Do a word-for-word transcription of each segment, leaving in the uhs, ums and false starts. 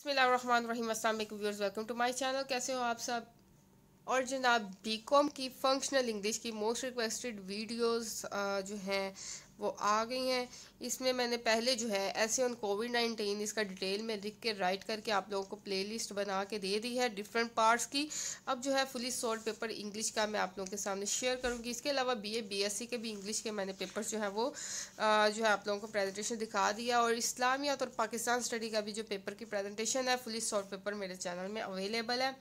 बिस्मिल्लाहिर्रहमानिर्रहीम, अस्सलाम वालेकुम viewers, welcome to my channel. कैसे हो आप सब? और जनाब बीकॉम की फंक्शनल इंग्लिश की मोस्ट रिक्वेस्टेड वीडियोस जो हैं वो आ गई हैं। इसमें मैंने पहले जो है ऐसे ऑन कोविड नाइन्टीन इसका डिटेल में लिख के राइट करके आप लोगों को प्लेलिस्ट बना के दे दी है डिफरेंट पार्ट्स की। अब जो है फुली सॉल्व पेपर इंग्लिश का मैं आप लोगों के सामने शेयर करूंगी। इसके अलावा बीए बीएससी के भी इंग्लिश के मैंने पेपर्स जो है वो आ, जो है आप लोगों को प्रेजेंटेशन दिखा दिया, और इस्लामियात और पाकिस्तान स्टडी का भी जो पेपर की प्रेजेंटेशन है फुली सॉल्व पेपर मेरे चैनल में अवेलेबल है।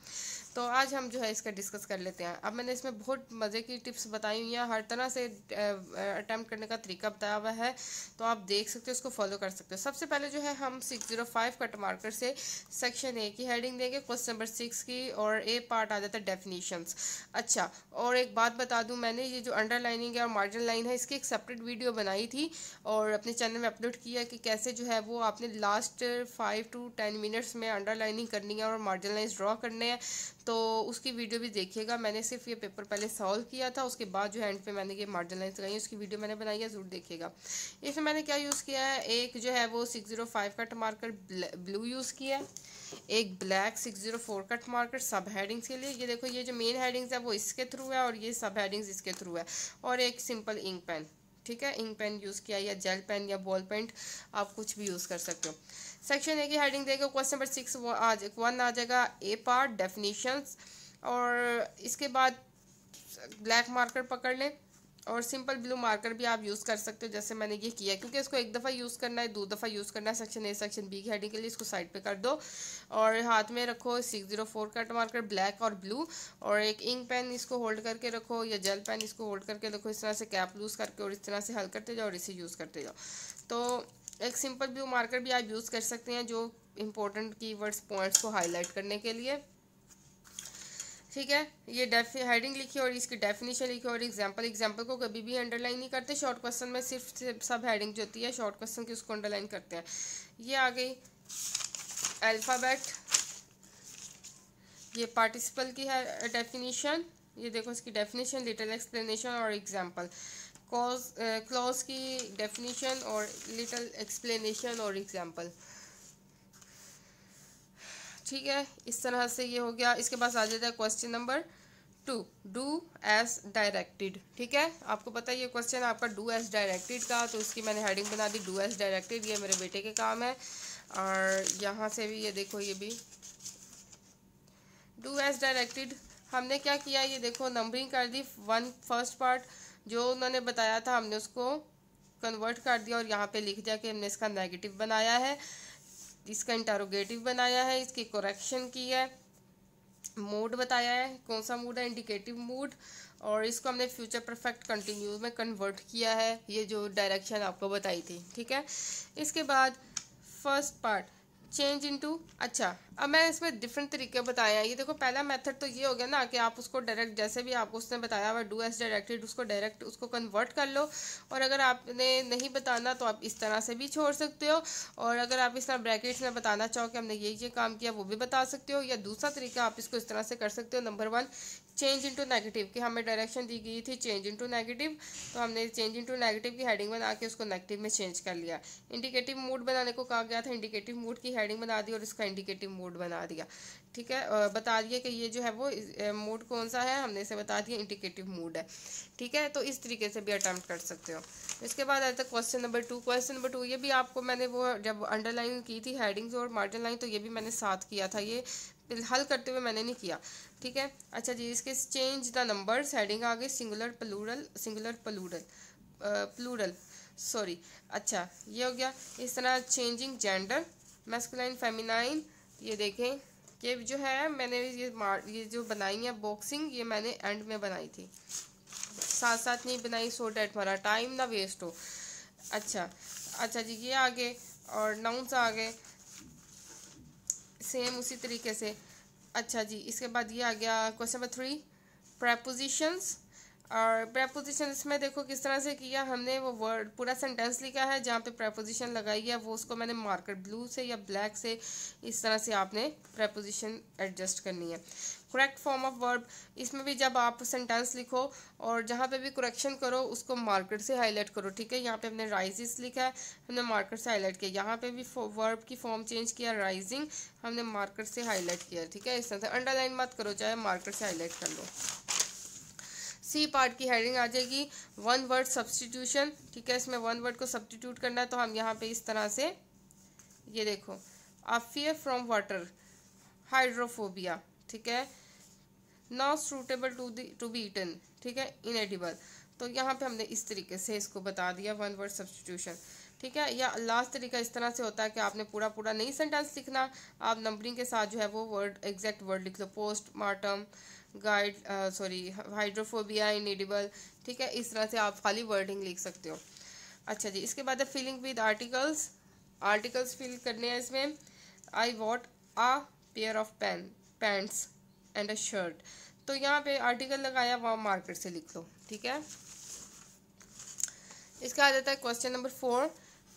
तो आज हम जो है इसका डिस्कस कर लेते हैं। अब मैंने इसमें बहुत मज़े की टिप्स बताई हुई हैं, हर तरह से अटैम्प्ट करने का तरीका बताया हुआ है, तो आप देख सकते हो, इसको फॉलो कर सकते हो। सबसे पहले जो है हम six zero five cut marker से सेक्शन ए की हेडिंग देंगे, क्वेश्चन नंबर सिक्स की, और ए पार्ट आ जाता है डेफिनीशंस। अच्छा, और एक बात बता दूं, मैंने ये जो अंडरलाइनिंग है और मार्जिन लाइन है इसकी एक सेपरेट वीडियो बनाई थी और अपने चैनल में अपलोड किया कि कैसे जो है वो आपने last five to ten minutes में अंडरलाइनिंग करनी है और मार्जिन लाइन ड्रॉ करने हैं, तो उसकी वीडियो भी देखिएगा। मैंने सिर्फ ये पेपर पहले सॉल्व किया था, उसके बाद जो है एंड पे मैंने ये मार्जिन लाइन लगाई, उसकी वीडियो मैंने बनाई है, जरूर देखिएगा। इसमें मैंने क्या यूज़ किया है, एक जो है वो six zero five cut marker blue use किया है, एक black six zero four cut marker सब हेडिंग्स के लिए। ये देखो, ये जो मेन हेडिंग्स है वो इसके थ्रू है और ये सब हेडिंग्स इसके थ्रू है, और एक सिंपल इंक पेन, ठीक है, इंक पेन यूज़ किया, या जेल पेन या बॉल पेन, आप कुछ भी यूज़ कर सकते हो। सेक्शन ए की हेडिंग देगा, क्वेश्चन नंबर सिक्स वो आज वन आ जाएगा, ए पार्ट डेफिनेशंस, और इसके बाद ब्लैक मार्कर पकड़ लें और सिंपल ब्लू मार्कर भी आप यूज़ कर सकते हो जैसे मैंने ये किया, क्योंकि इसको एक दफ़ा यूज़ करना है, दो दफ़ा यूज़ करना है। सेक्शन ए सेक्शन बी की हेडिंग के लिए इसको साइड पे कर दो और हाथ में रखो six zero four cut marker black और ब्लू, और एक इंक पेन इसको होल्ड करके रखो या जेल पेन इसको होल्ड करके रखो, इस तरह से कैप लूज़ करके और इस तरह से हल करते जाओ और इसे यूज़ करते जाओ। तो एक सिंपल ब्लू मार्कर भी आप यूज़ कर सकते हैं जो इंपॉर्टेंट कीवर्ड्स पॉइंट्स को हाईलाइट करने के लिए, ठीक है। ये डेफी हेडिंग लिखी और इसकी डेफिनेशन लिखी और एग्जांपल एग्जांपल को कभी भी अंडरलाइन नहीं करते, शॉर्ट क्वेश्चन में सिर्फ सब हेडिंग जो होती है शॉर्ट क्वेश्चन की उसको अंडरलाइन करते हैं। ये आ गई अल्फ़ाबेट, ये पार्टिसिपल की है डेफिनेशन, ये देखो इसकी डेफिनेशन, लिटिल एक्सप्लेनेशन और एग्जांपल, क्लॉज क्लॉज की डेफिनेशन और लिटिल एक्सप्लेनेशन और एग्जांपल, ठीक है। इस तरह से ये हो गया। इसके पास आ जाता है question number two, do as directed, ठीक है। आपको पता है ये क्वेश्चन आपका डू एज डायरेक्टेड का, तो इसकी मैंने हेडिंग बना दी डू एज डायरेक्टेड, ये मेरे बेटे के काम है। और यहाँ से भी ये देखो, ये भी डू एज डायरेक्टेड। हमने क्या किया, ये देखो नंबरिंग कर दी, वन फर्स्ट पार्ट जो उन्होंने बताया था हमने उसको कन्वर्ट कर दिया और यहाँ पर लिख दिया कि हमने इसका नेगेटिव बनाया है, इसका इंटरोगेटिव बनाया है, इसकी करेक्शन की है, मूड बताया है कौन सा मूड है, इंडिकेटिव मूड, और इसको हमने फ्यूचर परफेक्ट कंटिन्यू में कन्वर्ट किया है, ये जो डायरेक्शन आपको बताई थी, ठीक है। इसके बाद फर्स्ट पार्ट चेंज इनटू, अच्छा अब मैं इसमें डिफरेंट तरीके बताए हैं। ये देखो पहला मेथड तो ये हो गया ना कि आप उसको डायरेक्ट जैसे भी आपको उसने बताया हुआ डू एज डायरेक्टेड उसको डायरेक्ट उसको कन्वर्ट कर लो, और अगर आपने नहीं बताना तो आप इस तरह से भी छोड़ सकते हो, और अगर आप इस तरह ब्रैकेट्स में बताना चाहो कि हमने ये ये काम किया वो भी बता सकते हो, या दूसरा तरीका आप इसको इस तरह से कर सकते हो। Number one change into negative, कि हमें डायरेक्शन दी गई थी चेंज इनटू नेगेटिव, तो हमने चेंज इनटू नेगेटिव की हेडिंग बना के उसको नेगेटिव में चेंज कर लिया। इंडिकेटिव मूड बनाने को कहा गया था, इंडिकेटिव मूड की हेडिंग बना दी और इसका इंडिकेटिव मूड बना दिया, ठीक है, बता दिया कि ये जो है वो मूड कौन सा है, हमने इसे बता दिया इंडिकेटिव मूड है, ठीक है। तो इस तरीके से भी अटैम्प्ट कर सकते हो। इसके बाद आता है question number two. Question number two ये भी आपको मैंने वो जब अंडरलाइन की थी हेडिंग्स और मार्जिन लाइन, तो ये भी मैंने साथ किया था, ये हल करते हुए मैंने नहीं किया, ठीक है। अच्छा जी, इसके चेंज द नंबर्स हेडिंग आ गई, singular plural singular plural plural sorry अच्छा ये हो गया। इस तरह चेंजिंग जेंडर मैस्कुलाइन फेमिनाइन, ये देखें ये जो है मैंने ये ये जो बनाई है बॉक्सिंग, ये मैंने एंड में बनाई थी, साथ साथ नहीं बनाई सो डैट हमारा टाइम ना वेस्ट हो। अच्छा अच्छा जी ये आगे और नाउन्स आ गए सेम उसी तरीके से। अच्छा जी इसके बाद ये आ गया क्वेश्चन नंबर थ्री, प्रेपोजिशंस। और प्रेपोजिशन इसमें देखो किस तरह से किया हमने, वो वर्ड पूरा सेंटेंस लिखा है, जहाँ पे प्रेपोजिशन लगाई है वो उसको मैंने मार्कर ब्लू से या ब्लैक से इस तरह से आपने प्रेपोजिशन एडजस्ट करनी है। करेक्ट फॉर्म ऑफ वर्ब, इसमें भी जब आप सेंटेंस लिखो और जहाँ पे भी करेक्शन करो उसको मार्कर से हाईलाइट करो, ठीक है। यहाँ पे हमने राइजेस लिखा है, हमने मार्कर से हाईलाइट किया। यहाँ पे भी वर्ब की फॉर्म चेंज किया, राइजिंग हमने मार्कर से हाईलाइट किया, ठीक है। इस तरह से अंडरलाइन मत करो, चाहे मार्कर से हाईलाइट कर लो। सी पार्ट की हेडिंग आ जाएगी वन वर्ड सब्सटीट्यूशन, ठीक है। इसमें वन वर्ड को सब्सटीट्यूट करना है, तो हम यहाँ पे इस तरह से ये देखो, अफियर फ्रॉम वाटर, हाइड्रोफोबिया, ठीक है, not suitable to the to be eaten, ठीक है, इनएडिबल। तो यहाँ पे हमने इस तरीके से इसको बता दिया वन वर्ड सब्सटीट्यूशन, ठीक है। या लास्ट तरीका इस तरह से होता है कि आपने पूरा पूरा नई सेंटेंस लिखना, आप नंबरिंग के साथ जो है वो वर्ड एग्जैक्ट वर्ड लिख लो, post mortem, guide sorry hydrophobia, inedible, ठीक है। इस तरह से आप खाली वर्डिंग लिख सकते हो। अच्छा जी, इसके बाद filling with articles, articles fill करने हैं इसमें। I want a pair of pan pants and a shirt, तो यहाँ पे आर्टिकल लगाया वहाँ मार्कर से लिख लो, ठीक है। इसका आ जाता है question number four,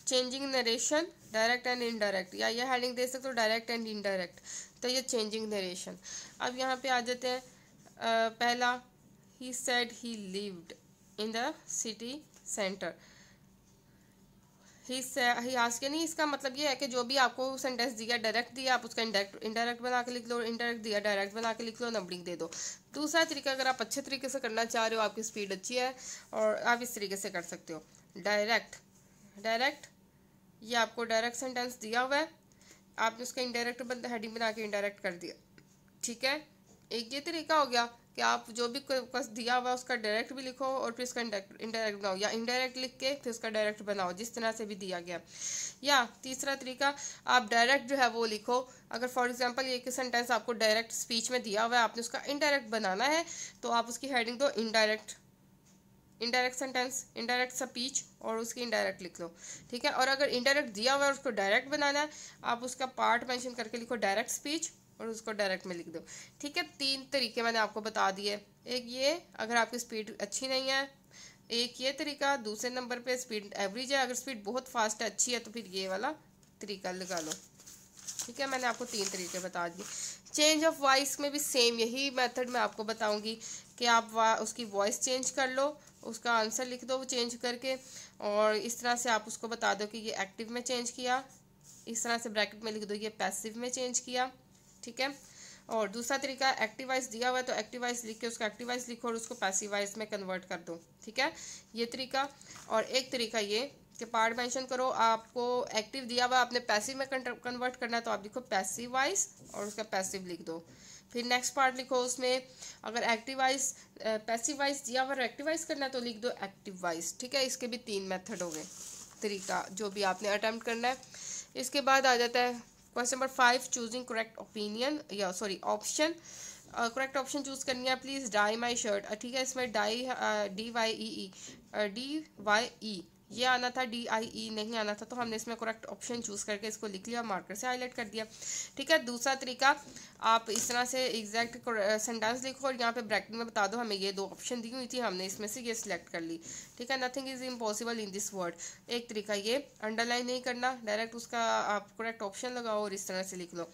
changing narration direct and indirect, या ये हेडिंग दे सकते हो डायरेक्ट एंड इनडायरेक्ट। तो ये चेंजिंग नरेशन, अब यहाँ पे आ जाते हैं Uh, पहला he said he lived in the city centre, ही आज के नहीं, इसका मतलब ये है कि जो भी आपको सेंटेंस दिया, डायरेक्ट दिया, आप उसका इंडायरेक्ट इंडायरेक्ट बना के लिख लो, इंडायरेक्ट दिया डायरेक्ट बना के लिख लो, नंबरिंग दे दो। दूसरा तरीका अगर आप अच्छे तरीके से करना चाह रहे हो, आपकी स्पीड अच्छी है और आप इस तरीके से कर सकते हो। डायरेक्ट डायरेक्ट ये आपको डायरेक्ट सेंटेंस दिया हुआ है, आपने उसका इंडायरेक्ट हेडिंग बना के इंडायरेक्ट कर दिया, ठीक है। एक ये तरीका हो गया कि आप जो भी दिया हुआ उसका डायरेक्ट भी लिखो और फिर उसका इनडायरेक्ट बनाओ, या इनडायरेक्ट लिख के फिर उसका डायरेक्ट बनाओ, जिस तरह से भी दिया गया। या तीसरा तरीका, आप डायरेक्ट जो है वो लिखो। अगर फॉर एग्जांपल ये एक सेंटेंस आपको डायरेक्ट स्पीच में दिया हुआ है, आपने उसका इनडायरेक्ट बनाना है, तो आप उसकी हेडिंग दो indirect indirect sentence, indirect speech, और उसकी इनडायरेक्ट लिख लो, ठीक है। और अगर इनडायरेक्ट दिया हुआ है उसको डायरेक्ट बनाना है, आप उसका पार्ट मेंशन करके लिखो डायरेक्ट स्पीच और उसको डायरेक्ट में लिख दो, ठीक है। तीन तरीके मैंने आपको बता दिए, एक ये अगर आपकी स्पीड अच्छी नहीं है, एक ये तरीका, दूसरे नंबर पे स्पीड एवरेज है, अगर स्पीड बहुत फास्ट है अच्छी है तो फिर ये वाला तरीका लगा लो, ठीक है। मैंने आपको तीन तरीके बता दिए। चेंज ऑफ वॉइस में भी सेम यही मेथड मैं आपको बताऊंगी कि आप उसकी वॉइस चेंज कर लो, उसका आंसर लिख दो वो चेंज करके, और इस तरह से आप उसको बता दो कि ये एक्टिव में चेंज किया, इस तरह से ब्रैकेट में लिख दो ये पैसिव में चेंज किया, ठीक है। और दूसरा तरीका, एक्टिव वॉइस दिया हुआ है तो एक्टिव वॉइस लिख के उसका एक्टिव वॉइस लिखो और उसको पैसिव वॉइस में कन्वर्ट कर दो, ठीक है, ये तरीका। और एक तरीका ये कि पार्ट मेंशन करो, आपको एक्टिव दिया हुआ आपने पैसिव में कन्वर्ट करना है तो आप लिखो पैसिव वॉइस और उसका पैसिव लिख दो। फिर नेक्स्ट पार्ट लिखो, उसमें अगर एक्टिव वॉइस पैसिव वॉइस दिया हुआ और एक्टिव वॉइस करना है तो लिख दो एक्टिव वॉइस, ठीक है। इसके भी तीन मेथड हो गए तरीका, जो भी आपने अटैम्प्ट करना है। इसके बाद आ जाता है question number five, choosing correct opinion या sorry option, correct option choose करनी है। प्लीज डाई माई शर्ट, ठीक है, इसमें dye D Y E E D Y E ये आना था, डी आई ई नहीं आना था, तो हमने इसमें करेक्ट ऑप्शन चूज करके इसको लिख लिया, मार्कर से हाईलाइट कर दिया, ठीक है। दूसरा तरीका, आप इस तरह से एग्जैक्ट सेंटेंस लिखो और यहाँ पे ब्रैकेट में बता दो हमें ये दो ऑप्शन दी हुई थी, हमने इसमें से ये सिलेक्ट कर ली, ठीक है। Nothing is impossible in this word, एक तरीका ये, अंडरलाइन नहीं करना, डायरेक्ट उसका आप करेक्ट ऑप्शन लगाओ और इस तरह से लिख लो,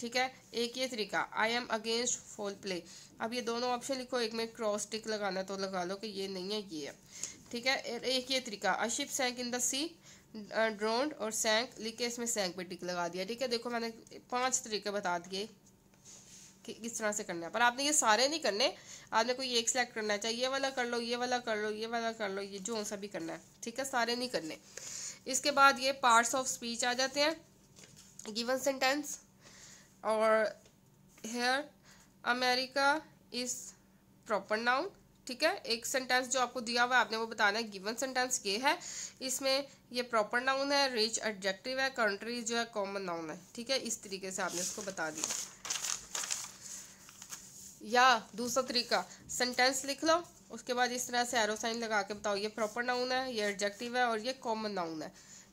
ठीक है। एक ये तरीका, I am against foul play, अब ये दोनों ऑप्शन लिखो, एक में क्रॉस टिक लगाना तो लगा लो कि ये नहीं है ये है, ठीक है। एक ये तरीका, अ शिप सैंक इन द सी, ड्रोन्ड और सैंक लिख के इसमें सैंक पे टिक लगा दिया, ठीक है। देखो मैंने पांच तरीके बता दिए कि किस तरह से करना है, पर आपने ये सारे नहीं करने, आपने कोई एक सेलेक्ट करना है, चाहिए ये वाला कर लो, ये वाला कर लो, ये वाला कर लो, ये जो सा भी करना है, ठीक है, सारे नहीं करने। इसके बाद ये पार्ट्स ऑफ स्पीच आ जाते हैं, गिवन सेंटेंस और here America is proper noun, ठीक है। एक सेंटेंस जो आपको दिया हुआ है आपने वो बताना है, गिवन सेंटेंस ये है, इसमें ये प्रॉपर नाउन है, रिच एडजेक्टिव है, कंट्री जो है कॉमन नाउन है, ठीक है। इस तरीके से आपने इसको बता दिया। या दूसरा तरीका, सेंटेंस लिख लो, उसके बाद इस तरह से एरो साइन लगा के बताओ ये प्रॉपर नाउन है, ये एडजेक्टिव है और ये कॉमन नाउन है,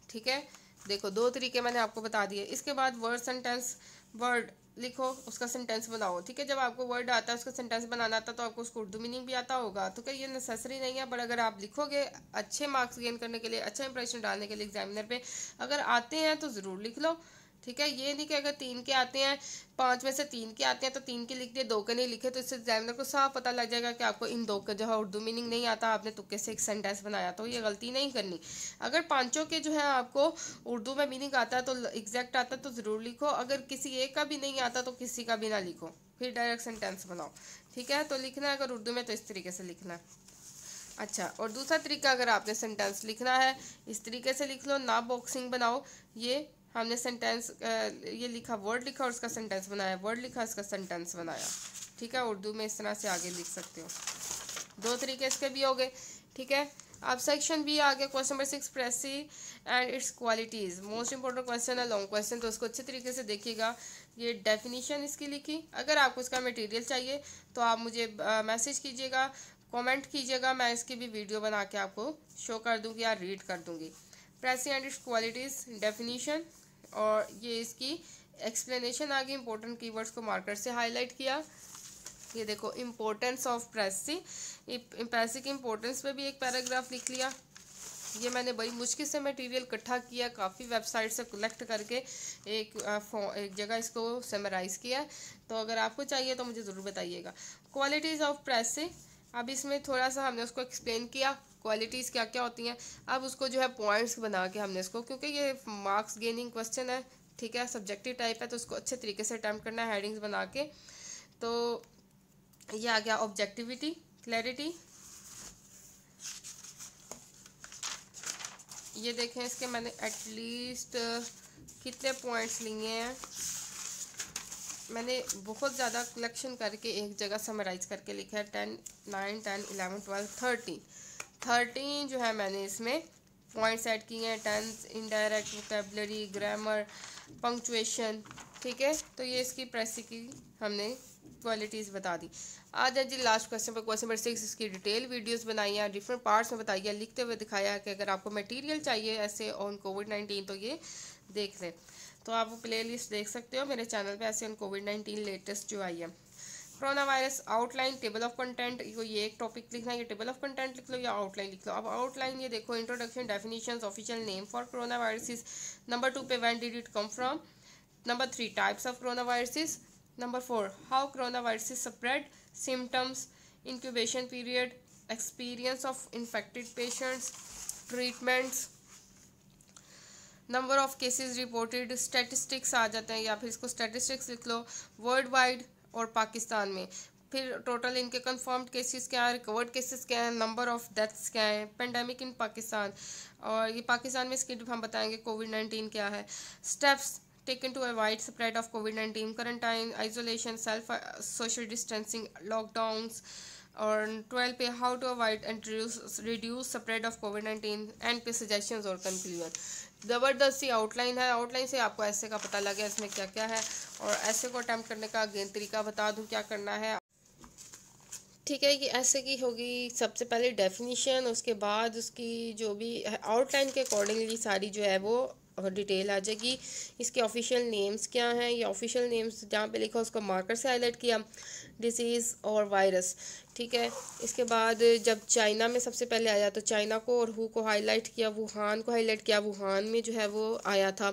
ठीक है। देखो दो तरीके मैंने आपको बता दिए। इसके बाद वर्ड सेंटेंस, वर्ड लिखो उसका सेंटेंस बनाओ। ठीक है, जब आपको वर्ड आता है उसका सेंटेंस बनाना आता तो आपको उसको उर्दू मीनिंग भी आता होगा। तो क्या ये नेसेसरी नहीं है, बट अगर आप लिखोगे अच्छे मार्क्स गेन करने के लिए, अच्छा इंप्रेशन डालने के लिए एग्जामिनर पे, अगर आते हैं तो ज़रूर लिख लो। ठीक है, ये नहीं कि अगर तीन के आते हैं, पाँच में से तीन के आते हैं तो तीन के लिख दिए, दो के नहीं लिखे, तो इससे एग्जामिनर को साफ पता लग जाएगा कि आपको इन दो का जो है उर्दू मीनिंग नहीं आता, आपने तुक्के से एक सेंटेंस बनाया। तो ये गलती नहीं करनी। अगर पाँचों के जो है आपको उर्दू में मीनिंग आता है तो एग्जैक्ट आता तो ज़रूर लिखो, अगर किसी एक का भी नहीं आता तो किसी का भी ना लिखो, फिर डायरेक्ट सेंटेंस बनाओ। ठीक है, तो लिखना है अगर उर्दू में तो इस तरीके से लिखना है। अच्छा, और दूसरा तरीका अगर आपने सेंटेंस लिखना है इस तरीके से लिख लो, ना बॉक्सिंग बनाओ। ये हमने सेंटेंस ये लिखा, वर्ड लिखा और उसका सेंटेंस बनाया, वर्ड लिखा उसका सेंटेंस बनाया। ठीक है, उर्दू में इस तरह से आगे लिख सकते हो। दो तरीके इसके भी हो गए। ठीक है, अब सेक्शन बी आ गया, question number six, precis and its qualities. Most important question है, लॉन्ग क्वेश्चन, तो उसको अच्छे तरीके से देखिएगा। ये डेफिनीशन इसकी लिखी, अगर आपको इसका मटेरियल चाहिए तो आप मुझे मैसेज कीजिएगा, कॉमेंट कीजिएगा, मैं इसकी भी वीडियो बना के आपको शो कर दूँगी या रीड कर दूँगी। Precis and its qualities definition, और ये इसकी एक्सप्लेनेशन आ गई। इंपॉर्टेंट कीवर्ड्स को मार्कर से हाईलाइट किया। ये देखो, इम्पोर्टेंस ऑफ प्रेसी, प्रेसी की इम्पोर्टेंस पे भी एक पैराग्राफ लिख लिया। ये मैंने बड़ी मुश्किल से मटेरियल इकट्ठा किया, काफ़ी वेबसाइट से कलेक्ट करके एक एक जगह इसको समराइज़ किया। तो अगर आपको चाहिए तो मुझे ज़रूर बताइएगा। क्वालिटीज़ ऑफ प्रेसी, अब इसमें थोड़ा सा हमने उसको एक्सप्लेन किया क्वालिटीज़ क्या क्या होती हैं। अब उसको जो है पॉइंट्स बना के हमने इसको, क्योंकि ये मार्क्स गेनिंग क्वेश्चन है, ठीक है, सब्जेक्टिव टाइप है, तो उसको अच्छे तरीके से अटैम्प्ट करना है हेडिंग्स बना के। तो ये आ गया ऑब्जेक्टिविटी, क्लैरिटी। ये देखें इसके मैंने एटलीस्ट कितने पॉइंट्स लिए हैं, मैंने बहुत ज़्यादा कलेक्शन करके एक जगह समराइज करके लिखा है। Ten nine ten eleven twelve thirteen thirteen जो है मैंने इसमें पॉइंट्स ऐड किए हैं। Tense, indirect vocabulary, grammar, punctuation. ठीक है, तो ये इसकी प्रेसी की हमने क्वालिटीज़ बता दी। आज जी लास्ट क्वेश्चन पर, क्वेश्चन नंबर सिक्स, इसकी डिटेल वीडियोस बनाई हैं, डिफरेंट पार्ट्स में बताई है, लिखते हुए दिखाया है कि अगर आपको मटेरियल चाहिए ऐसे ऑन कोविड नाइन्टीन तो ये देख लें। तो आप वो प्ले लिस्ट देख सकते हो मेरे चैनल पे, ऐसे ऑन कोविड नाइन्टीन लेटेस्ट जो आई है। Corona virus outline, table of content, ये एक टॉपिक लिखना है, ये टेबल ऑफ कंटेंट लिख लो या आउटलाइन लिख लो। अब आउटलाइन ये देखो, introduction, definitions, official name for corona viruses. Number two पे when did it come from. Number three types of corona viruses. Number four how corona viruses spread, symptoms, incubation period, experience of infected patients, treatments, number of cases reported, statistics आ जाते हैं या फिर इसको statistics लिख लो, world wide और पाकिस्तान में। फिर टोटल इनके कंफर्म्ड केसेस क्या हैं, रिकवर्ड केसेस क्या हैं, नंबर ऑफ़ डेथ्स क्या हैं, पेंडेमिक इन पाकिस्तान, और ये पाकिस्तान में इसकी हम बताएंगे कोविड नाइन्टीन क्या है, steps taken to avoid spread of COVID nineteen, quarantine, isolation, self social distancing, lockdowns, और ट्वेल्व पे how to avoid and reduce spread of COVID nineteen, end पे सजेशंस और कंक्लूजन। ज़बरदस्त सी आउटलाइन है, आउटलाइन से आपको ऐसे का पता लगे इसमें क्या क्या है, और ऐसे को अटैम्प्ट करने का अगेन तरीका बता दूं क्या करना है। ठीक है, ये ऐसे की होगी सबसे पहले डेफिनीशन, उसके बाद उसकी जो भी आउटलाइन के अकॉर्डिंगली सारी जो है वो और डिटेल आ जाएगी। इसके ऑफिशियल नेम्स क्या हैं, ये ऑफिशियल नेम्स जहाँ पे लिखा उसको मार्कर से हाईलाइट किया, डिसीज़ और वायरस। ठीक है, इसके बाद जब चाइना में सबसे पहले आया तो चाइना को और हु को हाईलाइट किया, वुहान को हाईलाइट किया, वुहान में जो है वो आया था।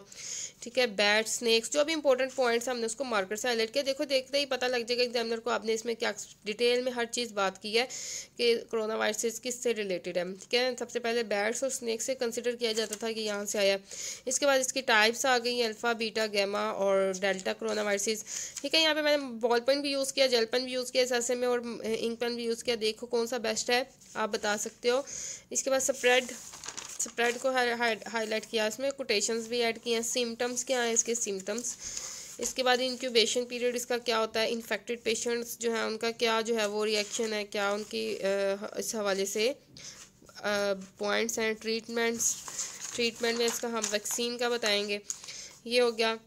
ठीक है, बैट, स्नैक्स, जो भी इंपॉर्टेंट पॉइंट्स हमने उसको मार्कर से हाईलाइट किया। देखो, देखते ही पता लग जाएगा एग्जामिनर को आपने इसमें क्या डिटेल में हर चीज़ बात की है कि कोरोना वायरस किससे रिलेटेड है। ठीक है, सबसे पहले बैट्स और स्नैक्स से कंसिडर किया जाता था कि यहाँ से आया। इसके बाद इसकी टाइप्स आ गई, अल्फ़ा, बीटा, गैमा और डेल्टा कोरोना वायरसेस। ठीक है, यहाँ पे मैंने बॉल पेन भी यूज़ किया, जेल पेन भी यूज़ किया इस ऐसे में, और इंक पेन भी यूज़ किया। देखो कौन सा बेस्ट है, आप बता सकते हो। इसके बाद स्प्रेड, स्प्रेड को हाईलाइट किया, इसमें कोटेशंस भी ऐड किए हैं। सिम्टम्स क्या हैं, इसके सिम्टम्स। इसके बाद इंक्यूबेशन पीरियड, इसका क्या होता है, इन्फेक्टेड पेशेंट्स जो है उनका क्या जो है वो रिएक्शन है, क्या उनकी इस हवाले से पॉइंट्स हैं। ट्रीटमेंट्स, ट्रीटमेंट में इसका हम वैक्सीन का बताएंगे। ये हो गया,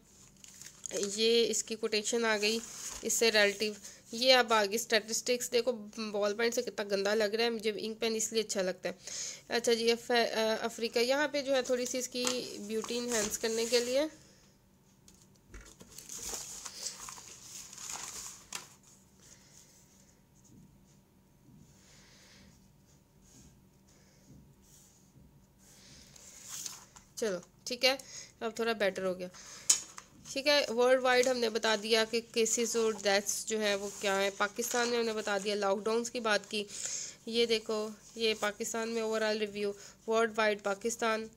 ये इसकी कोटेशन आ गई इससे रिलेटिव। ये अब आगे स्टैटिस्टिक्स देखो, बॉल पेन से कितना गंदा लग रहा है, मुझे इंक पेन इसलिए अच्छा लगता है। अच्छा जी, अफ्रीका यहाँ पे जो है थोड़ी सी इसकी ब्यूटी इन्हेंस करने के लिए चलो ठीक है, अब थोड़ा बेटर हो गया। ठीक है, वर्ल्ड वाइड हमने बता दिया कि केसेस और डेथ्स जो है वो क्या है। पाकिस्तान में हमने बता दिया, लॉकडाउन्स की बात की। ये देखो, ये पाकिस्तान में overall review, world wide Pakistan,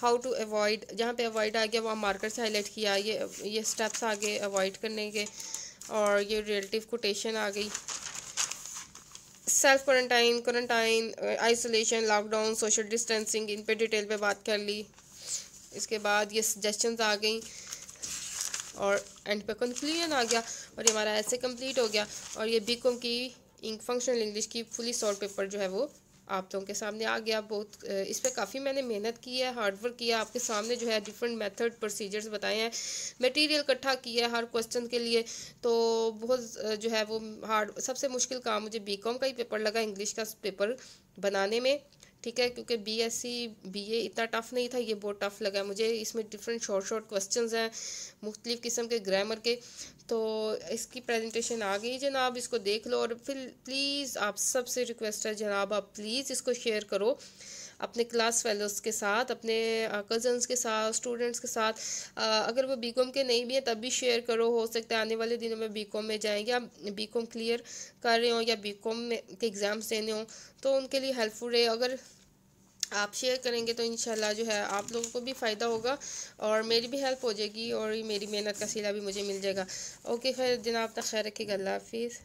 how to avoid, जहाँ पे अवॉइड आ गया वहाँ मार्कर से हाईलाइट किया, ये ये स्टेप्स आ गए अवॉइड करने के, और ये रिलेटिव कोटेशन आ गई, self quarantine, quarantine, isolation, lockdown, social distancing, इन पे डिटेल पे बात कर ली। इसके बाद ये सजेशंस आ गई और एंड पे कंक्लूजन आ गया, और ये हमारा ऐसे कंप्लीट हो गया। और ये बीकॉम की इंक फंक्शनल इंग्लिश की फुली सॉल्व पेपर जो है वो आप लोगों के सामने आ गया। बहुत इस पे काफ़ी मैंने मेहनत की है, हार्डवर्क किया है, आपके सामने जो है डिफरेंट मेथड प्रोसीजर्स बताए हैं, मटेरियल इकट्ठा किया है हर क्वेश्चन के लिए। तो बहुत जो है वो हार्ड, सबसे मुश्किल काम मुझे बीकॉम का ही पेपर लगा, इंग्लिश का पेपर बनाने में। ठीक है, क्योंकि बीएससी बीए इतना टफ़ नहीं था, ये बहुत टफ़ लगा मुझे। इसमें डिफरेंट शॉर्ट शॉर्ट क्वेश्चंस हैं, मुख्तलिफ़ किस्म के ग्रामर के। तो इसकी प्रेजेंटेशन आ गई जनाब, इसको देख लो। और फिर प्लीज़ आप सबसे रिक्वेस्ट है जनाब, आप प्लीज़ इसको शेयर करो अपने क्लास फेलोज़ के साथ, अपने कज़न्स के साथ, स्टूडेंट्स के साथ। आ, अगर वो बीकॉम के नहीं भी हैं तब भी शेयर करो, हो सकता है आने वाले दिनों में बीकॉम में जाएंगे, आप बीकॉम क्लियर कर रहे हो या बीकॉम में के एग्ज़ाम्स देने हो तो उनके लिए हेल्पफुल रहे। अगर आप शेयर करेंगे तो इंशाल्लाह जो है आप लोगों को भी फ़ायदा होगा और मेरी भी हेल्प हो जाएगी, और मेरी मेहनत का सिला भी मुझे मिल जाएगा। ओके, फिर जनाब तक खैर रखिएगा, अल्लाह हाफिज़।